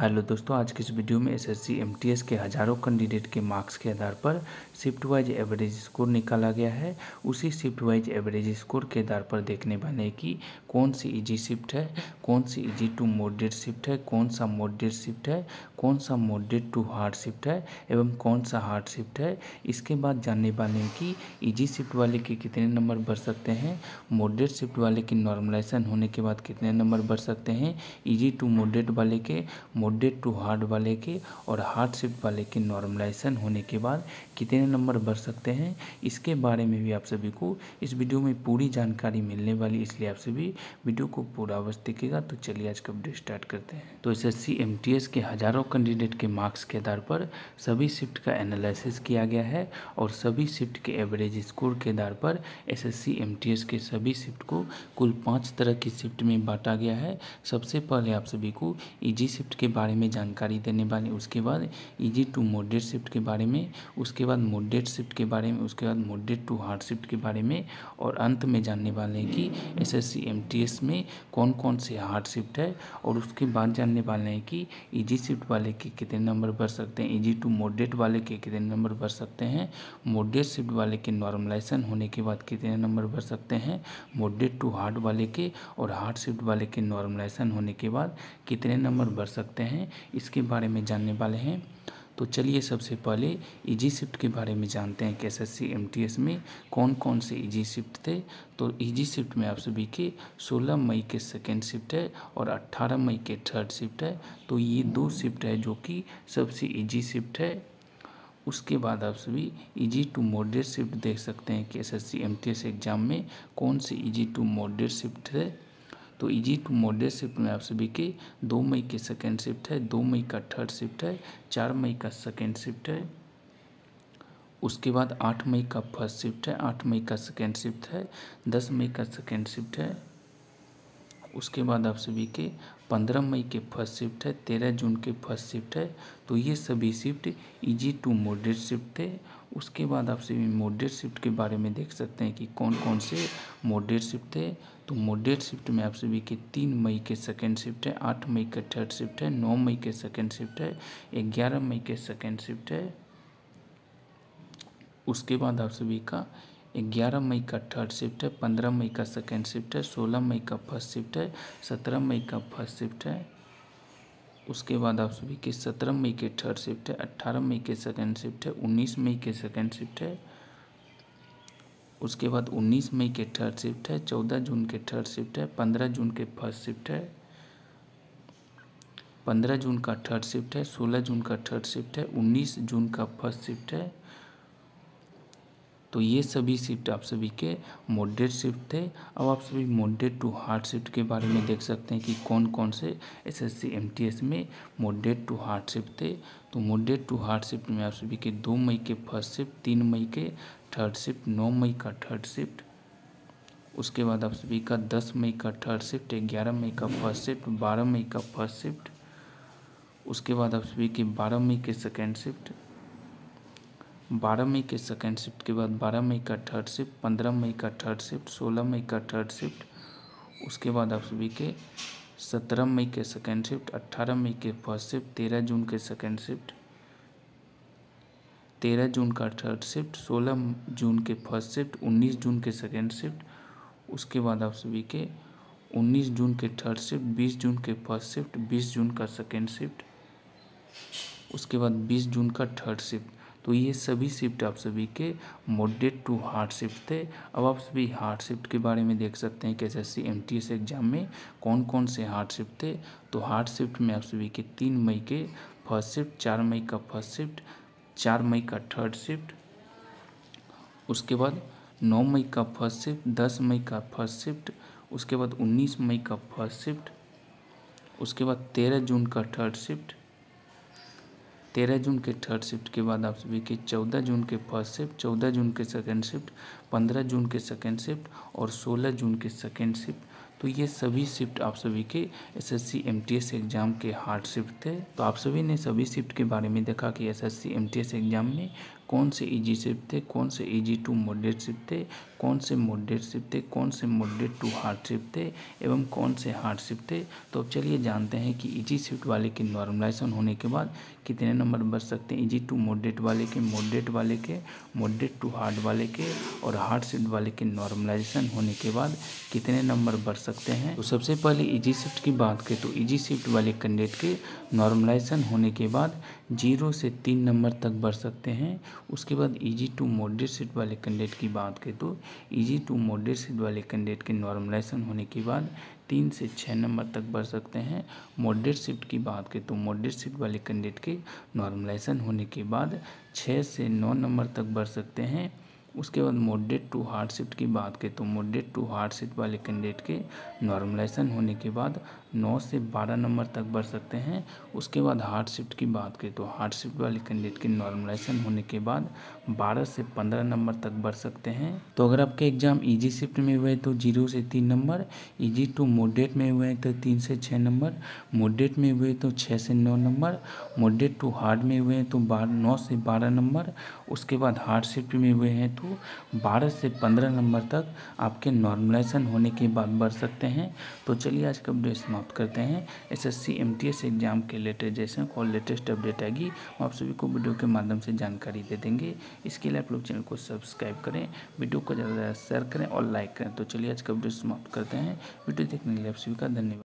Hello दोस्तों, आज के इस वीडियो में एसएससी एमटीएस के हज़ारों कैंडिडेट के मार्क्स के आधार पर शिफ्ट वाइज एवरेज स्कोर निकाला गया है। उसी शिफ्ट वाइज एवरेज स्कोर के आधार पर देखने वाले कि कौन सी इजी शिफ्ट है, कौन सी इजी टू मॉडरेट शिफ्ट है, कौन सा मॉडरेट शिफ्ट है, कौन सा मॉडरेट टू हार्ड शिफ्ट है एवं कौन सा हार्ड शिफ्ट है। इसके बाद जानने वाले हैं कि ईजी शिफ्ट वाले के कितने नंबर बढ़ सकते हैं, मॉडरेट शिफ्ट वाले के नॉर्मलाइजेशन होने के बाद कितने नंबर बढ़ सकते हैं, ईजी टू मॉडरेट वाले के, मॉडरेट टू हार्ड वाले के और हार्ड शिफ्ट वाले के नॉर्मलाइजेशन होने के बाद कितने नंबर बढ़ सकते हैं। इसके बारे में भी आप सभी को इस वीडियो में पूरी जानकारी मिलने वाली, इसलिए आप सभी वीडियो को पूरा अवश्य देखिएगा। तो चलिए आज का वीडियो स्टार्ट करते हैं। तो एसएससी एमटीएस के हज़ारों कैंडिडेट के मार्क्स के आधार पर सभी शिफ्ट का एनालिसिस किया गया है और सभी शिफ्ट के एवरेज स्कोर के आधार पर एसएससी एमटीएस के सभी शिफ्ट को कुल 5 तरह की शिफ्ट में बांटा गया है। सबसे पहले आप सभी को ईजी शिफ्ट के बारे में जानकारी देने वाले, उसके बाद इजी टू मॉडरेट शिफ्ट के बारे में, उसके बाद मॉडरेट शिफ्ट के बारे में, उसके बाद मॉडरेट टू हार्ड शिफ्ट के बारे में और अंत में जानने वाले हैं कि एसएससी एमटीएस में कौन कौन से हार्ड शिफ्ट है। और उसके बाद जानने वाले हैं कि इजी शिफ्ट वाले के कितने नंबर बढ़ सकते हैं, इजी टू मॉडरेट वाले के कितने नंबर बढ़ सकते हैं, मॉडरेट शिफ्ट वाले के नॉर्मलाइजेशन होने के बाद कितने नंबर बढ़ सकते हैं, मॉडरेट टू हार्ड वाले के और हार्ड शिफ्ट वाले के नॉर्मलाइजेशन होने के बाद कितने नंबर बढ़ सकते हैं। इसके बारे में जानने वाले हैं। तो चलिए सबसे पहले इजी शिफ्ट के बारे में जानते हैं कि एसएससी एमटीएस में कौन कौन से इजी शिफ्ट थे। तो इजी शिफ्ट में आप सभी के 16 मई के सेकेंड शिफ्ट है और 18 मई के थर्ड शिफ्ट है। तो ये 2 शिफ्ट है जो कि सबसे इजी शिफ्ट है। उसके बाद आप सभी इजी टू मॉडरेट शिफ्ट देख सकते हैं कि एसएससी एमटीएस एग्ज़ाम में कौन से इजी टू मॉडरेट शिफ्ट है। तो इजी टू मॉडरेट शिफ्ट में आप सभी के 2 मई के सेकेंड शिफ्ट है, 2 मई का थर्ड शिफ्ट है, 4 मई का सेकेंड शिफ्ट है, उसके बाद 8 मई का फर्स्ट शिफ्ट है, 8 मई का सेकेंड शिफ्ट है, 10 मई का सेकेंड शिफ्ट है, उसके बाद आप सभी के 15 मई के फर्स्ट शिफ्ट है, 13 जून के फर्स्ट शिफ्ट है। तो ये सभी shift easy to moderate shift थे। उसके बाद आप सभी मॉडरेट शिफ्ट के बारे में देख सकते हैं कि कौन कौन से मॉडरेट शिफ्ट थे। तो मॉडरेट शिफ्ट में आप सभी के 3 मई के सेकेंड शिफ्ट है, 8 मई के थर्ड शिफ्ट है, 9 मई के सेकेंड शिफ्ट है, 11 मई के सेकेंड शिफ्ट है, उसके बाद आप सभी का 11 मई का थर्ड शिफ्ट है, 15 मई का सेकेंड शिफ्ट है, 16 मई का फर्स्ट शिफ्ट है, 17 मई का फर्स्ट शिफ्ट है, उसके बाद आप सभी के 17 मई के थर्ड शिफ्ट है, 18 मई के सेकेंड शिफ्ट है, 19 मई के सेकेंड शिफ्ट है, उसके बाद 19 मई के थर्ड शिफ्ट है, 14 जून के थर्ड शिफ्ट है, 15 जून के फर्स्ट शिफ्ट है, 15 जून का थर्ड शिफ्ट है, 16 जून का थर्ड शिफ्ट है, 19 जून का फर्स्ट शिफ्ट है। तो ये सभी शिफ्ट आप सभी के मॉडरेट शिफ्ट थे। अब आप सभी मॉडरेट टू हार्ड शिफ्ट के बारे में देख सकते हैं कि कौन कौन से एसएससी एमटीएस में मॉडरेट टू हार्ड शिफ्ट थे। तो मॉडरेट टू हार्ड शिफ्ट में आप सभी के 2 मई के फर्स्ट शिफ्ट, 3 मई के थर्ड शिफ्ट, 9 मई का थर्ड शिफ्ट, उसके बाद आप सभी का 10 मई का थर्ड शिफ्ट, 11 मई का फर्स्ट शिफ्ट, 12 मई का फर्स्ट शिफ्ट, उसके बाद आप सभी के 12 मई के सेकेंड शिफ्ट, 12 मई के सेकेंड शिफ्ट के बाद 12 मई का थर्ड शिफ्ट, 15 मई का थर्ड शिफ्ट, 16 मई का थर्ड शिफ्ट, उसके बाद आप सभी के 17 मई के सेकेंड शिफ्ट, 18 मई के फर्स्ट शिफ्ट, 13 जून के सेकेंड शिफ्ट, 13 जून का थर्ड शिफ्ट, 16 जून के फर्स्ट शिफ्ट, 19 जून के सेकेंड शिफ्ट, उसके बाद आप सभी के 19 जून के थर्ड शिफ्ट, 20 जून के फर्स्ट शिफ्ट, 20 जून का सेकेंड शिफ्ट, उसके बाद 20 जून का थर्ड शिफ्ट। तो ये सभी शिफ्ट आप सभी के मॉडरेट टू हार्ड शिफ्ट थे। अब आप सभी हार्ड शिफ्ट के बारे में देख सकते हैं कि एसएससी एमटीएस एग्ज़ाम में कौन कौन से हार्ड शिफ्ट थे। तो हार्ड शिफ्ट में आप सभी के 3 मई के फर्स्ट शिफ्ट, 4 मई का फर्स्ट शिफ्ट, 4 मई का थर्ड शिफ्ट, उसके बाद 9 मई का फर्स्ट शिफ्ट, 10 मई का फर्स्ट शिफ्ट, उसके बाद 19 मई का फर्स्ट शिफ्ट, उसके बाद 13 जून का थर्ड शिफ्ट, 13 जून के थर्ड शिफ्ट के बाद आप सभी के 14 जून के फर्स्ट शिफ्ट, 14 जून के सेकेंड शिफ्ट, 15 जून के सेकेंड शिफ्ट और 16 जून के सेकेंड शिफ्ट। तो ये सभी शिफ्ट आप सभी के एसएससी एमटीएस एग्ज़ाम के हार्ड शिफ्ट थे। तो आप सभी ने सभी शिफ्ट के बारे में देखा कि एसएससी एमटीएस एग्ज़ाम में कौन से ईजी शिफ्ट थे, कौन से ईजी टू मॉडरेट शिफ्ट थे, कौन से मॉडरेट शिफ्ट थे, कौन से मॉडरेट टू हार्ड शिफ्ट थे एवं कौन से हार्ड शिफ्ट थे। तो अब चलिए जानते हैं कि ईजी शिफ्ट वाले के नॉर्मलाइजेशन होने के बाद कितने नंबर बच सकते हैं ईजी टू मॉडरेट वाले के, मॉडरेट वाले के, मॉडरेट टू हार्ड वाले के और हार्ड शिफ्ट वाले के नॉर्मलाइजेशन होने के बाद कितने नंबर बढ़ सकते हैं। तो सबसे पहले ईजी शिफ्ट की बात करें तो ईजी शिफ्ट वाले कैंडिडेट के नॉर्मलाइजेशन होने के बाद 0 से 3 नंबर तक बढ़ सकते हैं। उसके बाद ईजी टू मॉडरेट शिफ्ट वाले कैंडिडेट की बात करें तो ईजी टू मॉडरेट शिफ्ट वाले कैंडिडेट के नॉर्मलाइजेशन होने के बाद 3 से 6 नंबर तक बढ़ सकते हैं। मॉडरेट शिफ्ट की बात करें तो मॉडरेट शिफ्ट वाले कैंडिडेट के नॉर्मलाइजेशन होने के बाद 6 से 9 नंबर तक बढ़ सकते हैं। उसके बाद मॉडरेट टू हार्ड शिफ्ट की बात करें तो मॉडरेट टू हार्ड शिफ्ट वाले कैंडिडेट के नॉर्मलाइजेशन होने के बाद 9 से 12 नंबर तक बढ़ सकते हैं। उसके बाद हार्ड शिफ्ट की बात करें तो हार्ड शिफ्ट वाले कैंडिडेट के नॉर्मलाइजेशन होने के बाद 12 से 15 नंबर तक बढ़ सकते हैं। तो अगर आपके एग्जाम ईजी शिफ्ट में हुए तो 0 से 3 नंबर, ईजी टू मॉडरेट में हुए तो 3 से 6 नंबर, मॉडरेट में हुए तो 6 से 9 नंबर, मॉडरेट टू हार्ड में हुए तो 9 से 12 नंबर, उसके बाद हार्ड शिफ्ट में हुए हैं तो 12 से 15 नंबर तक आपके नॉर्मलाइजेशन होने के बाद बढ़ सकते हैं। तो चलिए आज का अपडेट समाप्त करते हैं। एसएससी एमटीएस एग्जाम के लेटेस्ट और लेटेस्ट अपडेट आएगी, आप सभी को वीडियो के माध्यम से जानकारी दे देंगे। इसके लिए आप लोग चैनल को सब्सक्राइब करें, वीडियो को ज़्यादा से ज़्यादा शेयर करें और लाइक करें। तो चलिए आज का अपडेट समाप्त करते हैं। वीडियो देखने के लिए आप सभी का धन्यवाद।